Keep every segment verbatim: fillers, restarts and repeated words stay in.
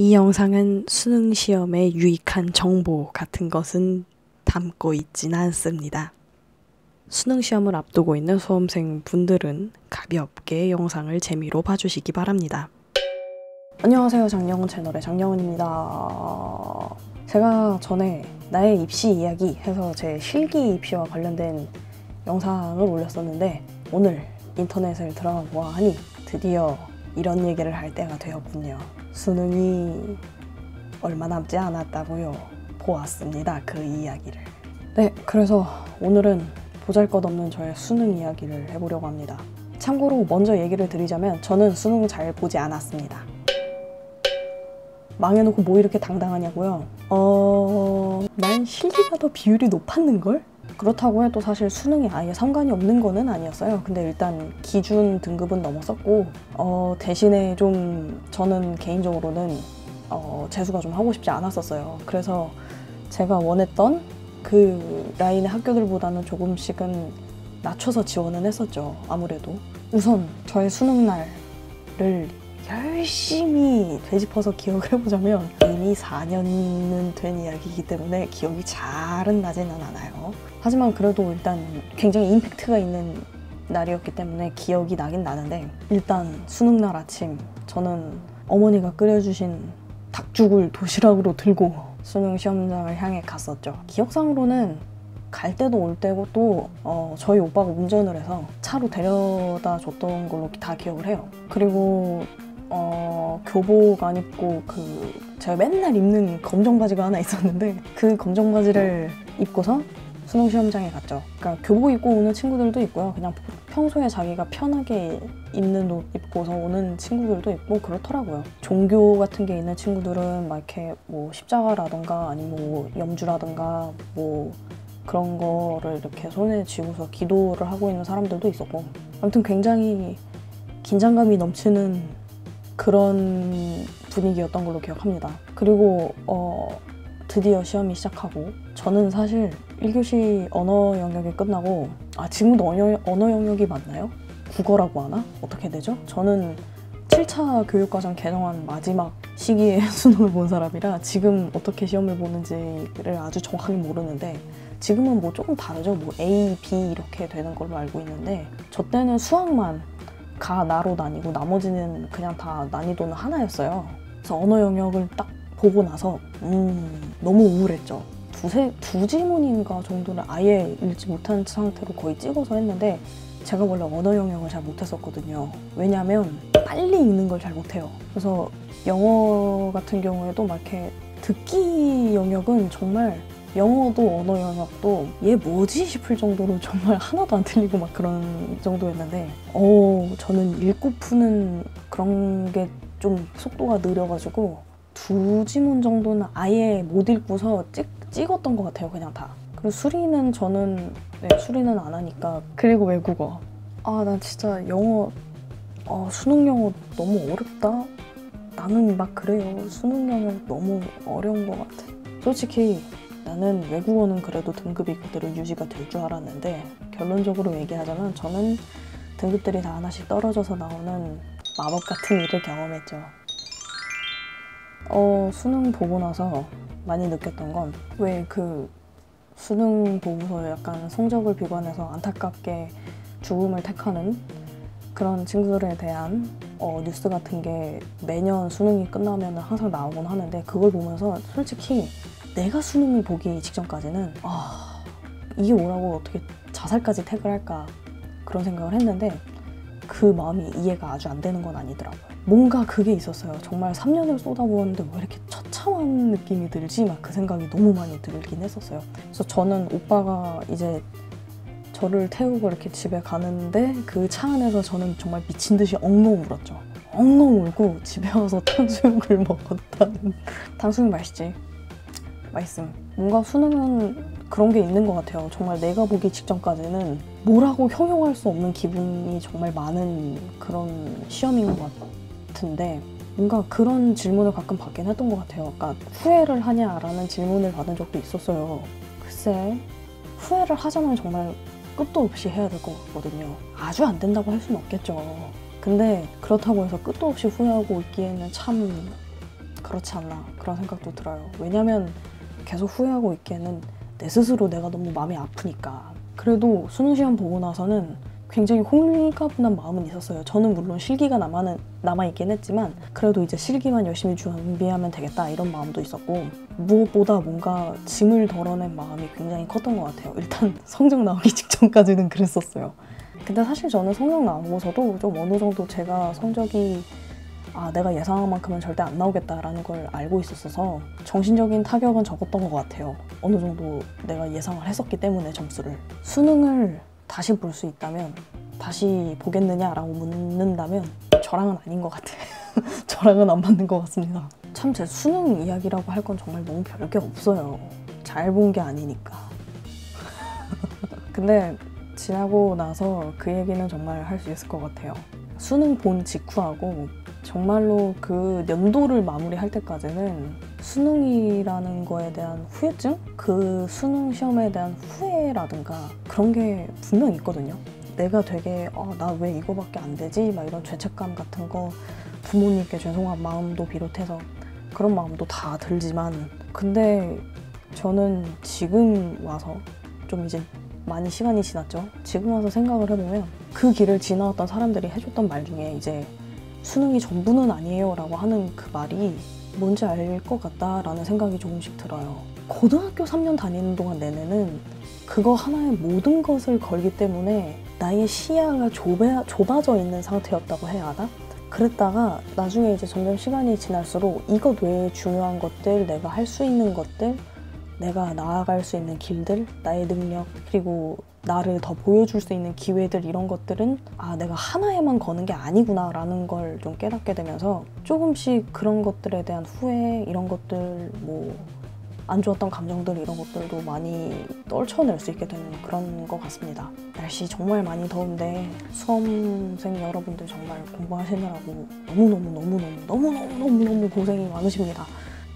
이 영상은 수능시험에 유익한 정보 같은 것은 담고 있진 않습니다. 수능시험을 앞두고 있는 수험생 분들은 가볍게 영상을 재미로 봐주시기 바랍니다. 안녕하세요, 장영은 채널의 장영은입니다. 제가 전에 나의 입시 이야기 해서 제 실기 입시와 관련된 영상을 올렸었는데 오늘 인터넷을 들어가 보아 하니 드디어 이런 얘기를 할 때가 되었군요. 수능이 얼마 남지 않았다고요. 보았습니다, 그 이야기를. 네, 그래서 오늘은 보잘것없는 저의 수능 이야기를 해보려고 합니다. 참고로 먼저 얘기를 드리자면 저는 수능 잘 보지 않았습니다. 망해놓고 뭐 이렇게 당당하냐고요? 어... 난 실기가 더 비율이 높았는걸? 그렇다고 해도 사실 수능이 아예 상관이 없는 거는 아니었어요. 근데 일단 기준 등급은 넘었었고 어, 대신에 좀 저는 개인적으로는 어, 재수가 좀 하고 싶지 않았었어요. 그래서 제가 원했던 그 라인의 학교들보다는 조금씩은 낮춰서 지원은 했었죠. 아무래도 우선 저의 수능날을 열심히 되짚어서 기억을 해보자면 이미 사 년은 된 이야기이기 때문에 기억이 잘은 나지는 않아요. 하지만 그래도 일단 굉장히 임팩트가 있는 날이었기 때문에 기억이 나긴 나는데, 일단 수능날 아침 저는 어머니가 끓여주신 닭죽을 도시락으로 들고 수능 시험장을 향해 갔었죠. 기억상으로는 갈 때도 올 때고 또 어, 저희 오빠가 운전을 해서 차로 데려다 줬던 걸로 다 기억을 해요. 그리고 어, 교복 안 입고 그 제가 맨날 입는 검정 바지가 하나 있었는데 그 검정 바지를 입고서 수능 시험장에 갔죠. 그러니까 교복 입고 오는 친구들도 있고요. 그냥 평소에 자기가 편하게 입는 옷 입고서 오는 친구들도 있고 그렇더라고요. 종교 같은 게 있는 친구들은 막 이렇게 뭐 십자가라던가 아니면 뭐 염주라던가 뭐 그런 거를 이렇게 손에 쥐고서 기도를 하고 있는 사람들도 있었고, 아무튼 굉장히 긴장감이 넘치는 그런 분위기였던 걸로 기억합니다. 그리고 어, 드디어 시험이 시작하고 저는 사실 일 교시 언어 영역이 끝나고, 아 지금도 언어, 언어 영역이 맞나요? 국어라고 하나? 어떻게 되죠? 저는 칠 차 교육과정 개정안 마지막 시기에 수능을 본 사람이라 지금 어떻게 시험을 보는지를 아주 정확하게 모르는데 지금은 뭐 조금 다르죠. 뭐 A, B 이렇게 되는 걸로 알고 있는데 저 때는 수학만 가, 나로 나뉘고 나머지는 그냥 다 난이도는 하나였어요. 그래서 언어 영역을 딱 보고 나서 음, 너무 우울했죠. 두세, 두 지문인가 정도를 아예 읽지 못한 상태로 거의 찍어서 했는데 제가 원래 언어 영역을 잘 못했었거든요. 왜냐면 빨리 읽는 걸 잘 못해요. 그래서 영어 같은 경우에도 막 이렇게 듣기 영역은 정말 영어도 언어 영역도 얘 뭐지 싶을 정도로 정말 하나도 안 틀리고 막 그런 정도였는데 어 저는 읽고 푸는 그런 게 좀 속도가 느려가지고 두 지문 정도는 아예 못 읽고서 찍, 찍었던 것 같아요. 그냥 다. 그리고 수리는 저는 네, 수리는 안 하니까. 그리고 외국어. 아 난 진짜 영어 아, 수능 영어 너무 어렵다. 나는 막 그래요. 수능 영어 너무 어려운 것 같아. 솔직히 나는 외국어는 그래도 등급이 그대로 유지가 될 줄 알았는데 결론적으로 얘기하자면 저는 등급들이 다 하나씩 떨어져서 나오는 마법 같은 일을 경험했죠. 어, 수능 보고 나서 많이 느꼈던 건 왜 그 수능 보고서 약간 성적을 비관해서 안타깝게 죽음을 택하는 그런 친구들에 대한 어, 뉴스 같은 게 매년 수능이 끝나면 항상 나오곤 하는데 그걸 보면서 솔직히 내가 수능을 보기 직전까지는 아 이게 뭐라고 어떻게 자살까지 택을 할까 그런 생각을 했는데 그 마음이 이해가 아주 안 되는 건 아니더라고요. 뭔가 그게 있었어요. 정말 삼 년을 쏟아부었는데 왜 이렇게 처참한 느낌이 들지? 막 그 생각이 너무 많이 들긴 했었어요. 그래서 저는 오빠가 이제 저를 태우고 이렇게 집에 가는데 그 차 안에서 저는 정말 미친 듯이 엉엉 울었죠. 엉엉 울고 집에 와서 탕수육을 먹었다는. 탕수육 맛있지? 말씀. 뭔가 수능은 그런 게 있는 것 같아요. 정말 내가 보기 직전까지는 뭐라고 형용할 수 없는 기분이 정말 많은 그런 시험인 것 같은데 뭔가 그런 질문을 가끔 받긴 했던 것 같아요. 아까 후회를 하냐라는 질문을 받은 적도 있었어요. 글쎄, 후회를 하자면 정말 끝도 없이 해야 될 것 같거든요. 아주 안 된다고 할 수는 없겠죠. 근데 그렇다고 해서 끝도 없이 후회하고 있기에는 참 그렇지 않나 그런 생각도 들어요. 왜냐면 계속 후회하고 있기에는 내 스스로 내가 너무 마음이 아프니까. 그래도 수능시험 보고 나서는 굉장히 홀가분한 마음은 있었어요. 저는 물론 실기가 남아있긴 했지만 그래도 이제 실기만 열심히 준비하면 되겠다 이런 마음도 있었고, 무엇보다 뭔가 짐을 덜어낸 마음이 굉장히 컸던 것 같아요. 일단 성적 나오기 직전까지는 그랬었어요. 근데 사실 저는 성적 나오고서도 좀 어느 정도 제가 성적이 아 내가 예상한 만큼은 절대 안 나오겠다라는 걸 알고 있었어서 정신적인 타격은 적었던 것 같아요. 어느 정도 내가 예상을 했었기 때문에 점수를. 수능을 다시 볼 수 있다면 다시 보겠느냐라고 묻는다면 저랑은 아닌 것 같아요. 저랑은 안 맞는 것 같습니다. 참 제 수능 이야기라고 할 건 정말 너무 별게 없어요. 잘 본 게 아니니까. 근데 지나고 나서 그 얘기는 정말 할 수 있을 것 같아요. 수능 본 직후하고 정말로 그 연도를 마무리할 때까지는 수능이라는 거에 대한 후회증? 그 수능 시험에 대한 후회라든가 그런 게 분명 있거든요. 내가 되게 어, 나 왜 이거밖에 안 되지? 막 이런 죄책감 같은 거, 부모님께 죄송한 마음도 비롯해서 그런 마음도 다 들지만, 근데 저는 지금 와서 좀 이제 많이 시간이 지났죠. 지금 와서 생각을 해보면 그 길을 지나왔던 사람들이 해줬던 말 중에 이제 수능이 전부는 아니에요 라고 하는 그 말이 뭔지 알 것 같다라는 생각이 조금씩 들어요. 고등학교 삼 년 다니는 동안 내내는 그거 하나에 모든 것을 걸기 때문에 나의 시야가 좁아, 좁아져 있는 상태였다고 해야 하나? 그랬다가 나중에 이제 점점 시간이 지날수록 이것 외에 중요한 것들, 내가 할 수 있는 것들, 내가 나아갈 수 있는 길들, 나의 능력, 그리고 나를 더 보여줄 수 있는 기회들, 이런 것들은 아 내가 하나에만 거는 게 아니구나 라는 걸 좀 깨닫게 되면서 조금씩 그런 것들에 대한 후회, 이런 것들, 뭐 안 좋았던 감정들, 이런 것들도 많이 떨쳐낼 수 있게 되는 그런 것 같습니다. 날씨 정말 많이 더운데 수험생 여러분들 정말 공부하시느라고 너무너무너무너무너무너무너무너무 고생이 많으십니다.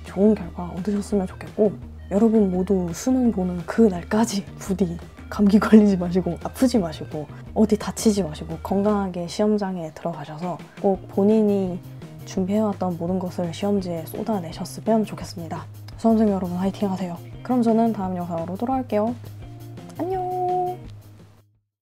좋은 결과 얻으셨으면 좋겠고, 여러분 모두 수능 보는 그 날까지 부디 감기 걸리지 마시고 아프지 마시고 어디 다치지 마시고 건강하게 시험장에 들어가셔서 꼭 본인이 준비해왔던 모든 것을 시험지에 쏟아내셨으면 좋겠습니다. 수험생 여러분 화이팅 하세요. 그럼 저는 다음 영상으로 돌아올게요. 안녕.